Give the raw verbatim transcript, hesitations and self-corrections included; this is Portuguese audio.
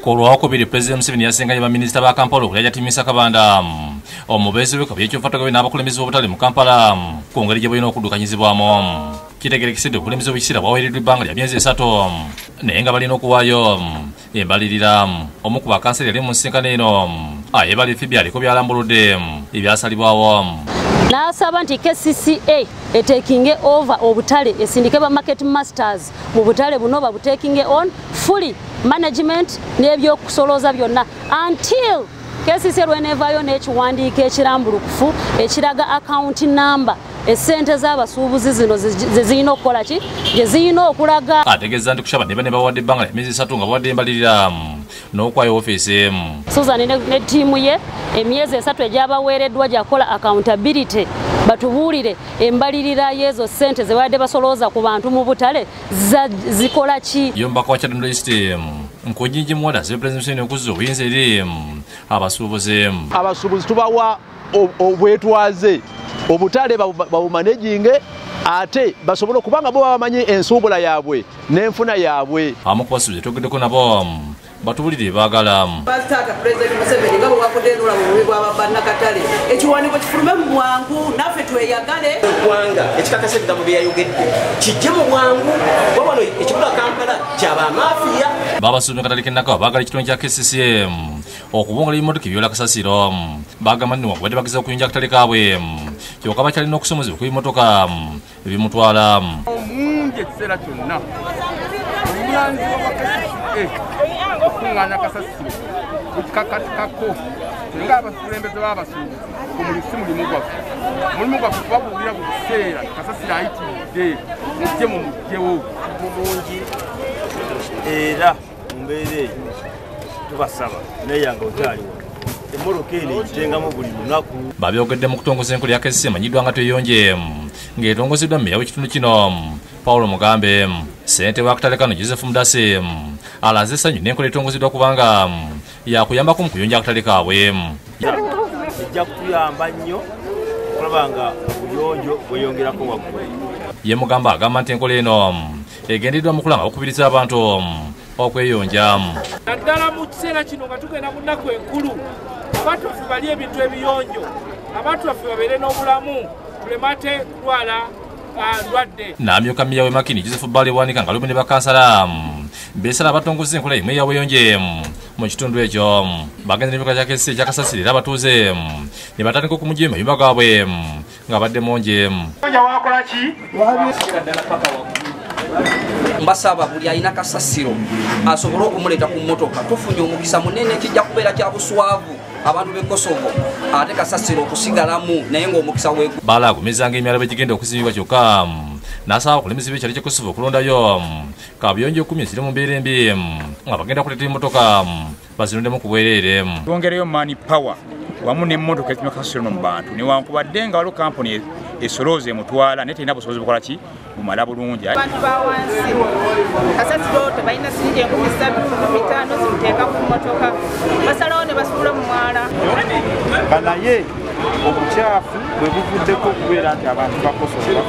Kuluhako bili President Museveni yasenganye baminista ba Kampala okujatimisa kabanda omubezi wekabye ky'ofatagwe n'abakulembeze obutali mu Kampala ku ngeri gye bulina okudukanyizibwamu kitegerekesede obukulembeze obukisira bwaweereddwa ebbanga lya myezi esatu naye nga balina okuwaayo embalirira. Omu ku bakanseri yali mu nsinkano eno ayebala efibye aliko byalambuludde ebyasalibwawo n'asaba nti K C C A etekinge over obutale esindike ba market masters mu butale buno babutekinge on fully management n'ebyokusoloza byonna until K C C A lwenevayo n'ekiwandiiko ekirambulukufu ekiraga account number esente z'abasuubuzi zino zezirina okukola ki gye zirina okulaga. Ategeeza nti kushaba ne bane bawadde ebbanga emyezi esatu nga bawadde embalirira n'okwayo ofiisi. Susan ne ttiimu ye emyezi esatu egyabaweereddwa gyakola accountability batubuulire embalirira y'ezo ssente ze badde basolooza ku bantu mu butale zikola ki. Yombaka wa Kyaddondo East Nkonjiji mwada se President Museveni okuzo yenze eri abasuubuzi abasuubuzi tubawa obwetwaze obutale babumanejinge ate basobola okubanga bo bamanyi ensuubula yaabwe n'enfuna yaabwe. Amukubasuubuzi togeddeko nabo batubulire baagala basitaata President Museveni nga bwe bakodde enula mu bubi bw'ababannakatale ekiwandiiko kifulume mu bwangu naffe tweyagale eggwanga ekikakasa ebigambo bye yayogedde kijje mu bwangu wabano ekibula Kampala kyaba mafiya. Babasuubuzi katali kennaka baagala ekitone kya K C C A okubongola ebimotoka ebyola kasasiro baagamba nti wadde bageza okuyinja akatale kaabwe kyokka bakyalina okusomozebwa ku bimotoka ebimutwala omungi ekiseera kyonna omulanzi wa K C C A okunganya kasasiro okukakatikako nga abakulembeze b'abasuubuzi omulisi mulimu gwaffe mulimu gwaffe kubabuulira ku kiseera kasasiro ayitiridde mujje mumuggewo bulungi era mumbeera eyo tubasaba neyange otaaliwo emmoloka eno egitengamu buli lunaku. Babyogedde mu kutongoza enkola ya K C C A emanyiddwa nga tweyonje ng'etongozeddwa mmeeya w'ekitundu kino Paulo Mugambe. Ssentebe w'akatale kano Joseph Mudase alaze essanyu n'enkola etongozeddwa kubanga yakuyambako mu kuyonja akatale kaabwe. Ejja kutuyamba nnyo okulaba nga obuyonjo bweyongerako waggulu. Ye Mugambe agamba nti enkola eno egendeddwa mu kulanga okubiriza abantu okweyonja. Naddala mu kiseera kino nga tugenda mu nnaku enkulu abantu baffe balye ebintu ebiyonjo abantu baffe babeere n'obulamu tulemate kulwala. Namyuka miya we Makini Joseph Bale wanika nga lumu ne bakansala besala abatongoza enkola emu eyaweyonje mu kitundu ekyo bagenze n'emikola gya K C C A ekyakasasiro era abatuuze ne batandika okumugema ebyuma gaabwe nga badde mungi. Mbasaba buli alina kasasiro asobole okumuleeta ku mmotoka tufunye omukisa munene kijja kubeera kya buswavu abantu be Kosovo ate kasasiro okusigalamu naye ng'omukisa we. Balagumizanga emyala begigenda okuzimbibwa kyokka n'asaba abakulembeze b'ekyalo ky'e Kosovo okulondayo kaabuyonjo kumi eziri mu mbeera embi nga bagenda kuleeta emmotoka bazirondemu ku bwereere. Twongereyo mani power wamu n'emmotoka ekipima kasasiro no mu bantu newankubadde nga waliwo kampuni esoloze mutwala nete ina busobozi bukola ki mumala bulungi abantu bawansi kasasiro tabaina sinje ku bisatu bitano zimuteka ku motoka basalawo ne basula mu mwala balaye obuchafu bwe buvuddeko okubeera nti abantu bakosola.